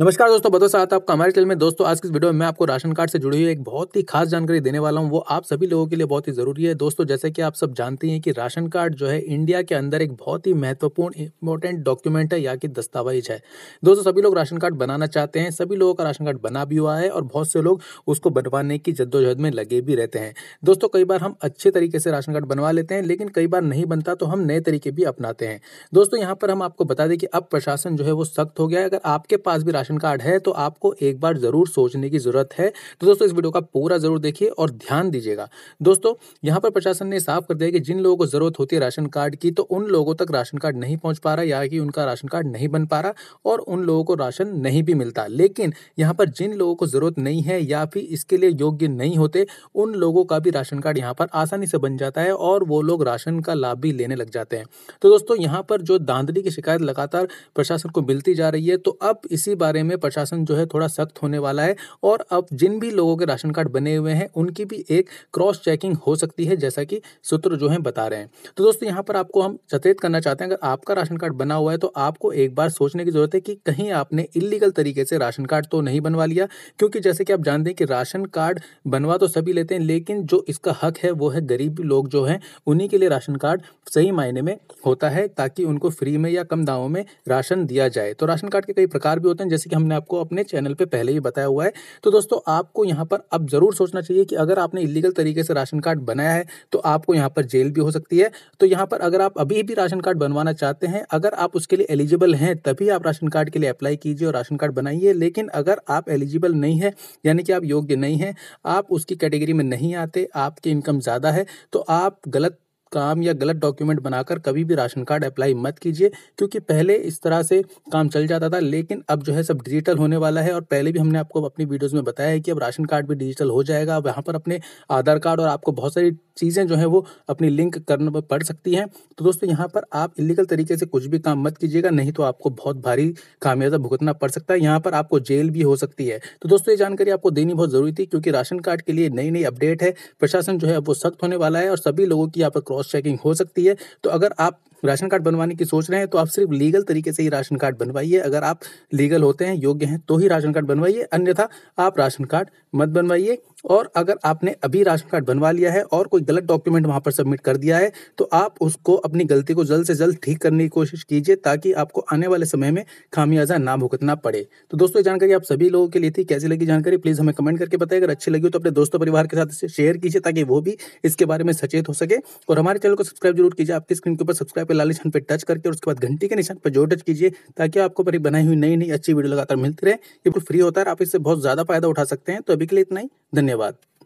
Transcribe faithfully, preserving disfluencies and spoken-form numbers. नमस्कार दोस्तों, बतौर साथ आपका हमारे चैनल में। दोस्तों आज की इस वीडियो में मैं आपको राशन कार्ड से जुड़ी हुई एक बहुत ही खास जानकारी देने वाला हूं, वो आप सभी लोगों के लिए बहुत ही ज़रूरी है। दोस्तों जैसे कि आप सब जानते हैं कि राशन कार्ड जो है इंडिया के अंदर एक बहुत ही महत्वपूर्ण इंपॉर्टेंट डॉक्यूमेंट है या कि दस्तावेज है। दोस्तों सभी लोग राशन कार्ड बनाना चाहते हैं, सभी लोगों का राशन कार्ड बना भी हुआ है और बहुत से लोग उसको बनवाने की जद्दोजहद में लगे भी रहते हैं। दोस्तों कई बार हम अच्छे तरीके से राशन कार्ड बनवा लेते हैं, लेकिन कई बार नहीं बनता तो हम नए तरीके भी अपनाते हैं। दोस्तों यहाँ पर हम आपको बता दें कि अब प्रशासन जो है वो सख्त हो गया है। अगर आपके पास भी राशन कार्ड है तो आपको एक बार जरूर सोचने की जरूरत है। तो दोस्तों इस वीडियो का पूरा जरूर देखिए और ध्यान दीजिएगा। दोस्तों यहां पर प्रशासन ने साफ कर दिया कि जिन लोगों को जरूरत होती है राशन कार्ड की तो उन लोगों तक राशन कार्ड नहीं पहुंच पा रहा या कि उनका राशन कार्ड नहीं बन पा रहा और उन लोगों को राशन नहीं भी मिलता। लेकिन यहाँ पर जिन लोगों को जरूरत नहीं है या फिर इसके लिए योग्य नहीं होते उन लोगों का भी राशन कार्ड यहाँ पर आसानी से बन जाता है और वो लोग राशन का लाभ भी लेने लग जाते हैं। तो दोस्तों यहाँ पर जो धांधली की शिकायत लगातार प्रशासन को मिलती जा रही है तो अब इसी बारे में प्रशासन जो है थोड़ा सख्त होने वाला है और अब जिन भी लोगों के राशन कार्ड बने हुए हैं उनकी भी एक क्रॉस चेकिंग हो सकती है, जैसा कि सूत्र जो है बता रहे हैं। तो दोस्तों यहाँ पर आपको हम सचेत करना चाहते हैं, अगर आपका राशन कार्ड बना हुआ है तो आपको एक बार सोचने की जरूरत है कि कहीं आपने इलीगल तरीके से राशन कार्ड तो नहीं बनवा लिया, क्योंकि जैसे कि आप जानते हैं कि राशन कार्ड बनवा तो सभी लेते हैं लेकिन जो इसका हक है वो है गरीब लोग जो हैं उन्हीं के लिए राशन कार्ड सही मायने में होता है, ताकि उनको फ्री में या कम दामों में राशन दिया जाए। तो राशन कार्ड के कई प्रकार भी होते हैं, जैसे कि हमने आपको अपने चैनल पे पहले ही बताया हुआ है। तो दोस्तों आपको यहाँ पर अब जरूर सोचना चाहिए कि अगर आपने इलीगल तरीके से राशन कार्ड बनाया है तो आपको यहाँ पर जेल भी हो सकती है। तो यहाँ पर अगर आप अभी भी राशन कार्ड बनवाना चाहते हैं, अगर आप उसके लिए एलिजिबल हैं तभी आप राशन कार्ड के लिए अप्लाई कीजिए और राशन कार्ड बनाइए। लेकिन अगर आप एलिजिबल नहीं है यानी कि आप योग्य नहीं हैं, आप उसकी कैटेगरी में नहीं आते, आपकी इनकम ज़्यादा है, तो आप गलत काम या गलत डॉक्यूमेंट बनाकर कभी भी राशन कार्ड अप्लाई मत कीजिए, क्योंकि पहले इस तरह से काम चल जाता था लेकिन अब जो है सब डिजिटल होने वाला है। और पहले भी हमने आपको अपनी वीडियोस में बताया है कि अब राशन कार्ड भी डिजिटल हो जाएगा। अब यहाँ पर अपने आधार कार्ड और आपको बहुत सारी चीज़ें जो है वो अपनी लिंक करने पर पड़ सकती हैं। तो दोस्तों यहाँ पर आप इलीगल तरीके से कुछ भी काम मत कीजिएगा, नहीं तो आपको बहुत भारी खामियाजा भुगतना पड़ सकता है, यहाँ पर आपको जेल भी हो सकती है। तो दोस्तों ये जानकारी आपको देनी बहुत ज़रूरी थी, क्योंकि राशन कार्ड के लिए नई नई अपडेट है। प्रशासन जो है वो सख्त होने वाला है और सभी लोगों की यहाँ पर क्रॉस चेकिंग हो सकती है। तो अगर आप राशन कार्ड बनवाने की सोच रहे हैं तो आप सिर्फ लीगल तरीके से ही राशन कार्ड बनवाइए। अगर आप लीगल होते हैं, योग्य हैं, तो ही राशन कार्ड बनवाइए, अन्यथा आप राशन कार्ड मत बनवाइए। और अगर आपने अभी राशन कार्ड बनवा लिया है और कोई गलत डॉक्यूमेंट वहां पर सबमिट कर दिया है तो आप उसको अपनी गलती को जल्द से जल्द ठीक करने की कोशिश कीजिए, ताकि आपको आने वाले समय में खामियाजा ना भुगतना पड़े। तो दोस्तों जानकारी आप सभी लोगों के लिए थी। कैसी लगी जानकारी प्लीज़ हमें कमेंट करके बताइए। अगर अच्छी लगी तो अपने दोस्तों परिवार के साथ इसे शेयर कीजिए ताकि वो भी इसके बारे में सचेत हो सके। और हमारे चैनल को सब्सक्राइब जरूर कीजिए। आपकी स्क्रीन के ऊपर सब्सक्राइब पे लाल निशान पर टच करके और उसके बाद घंटी के निशान पर जोर टच कीजिए, ताकि आपको मेरी बनाई हुई नई नई अच्छी वीडियो लगातार मिलती रहे। ये बिल्कुल फ्री होता है, आप इससे बहुत ज़्यादा फायदा उठा सकते हैं। तो अभी के लिए इतना ही, धन्यवाद।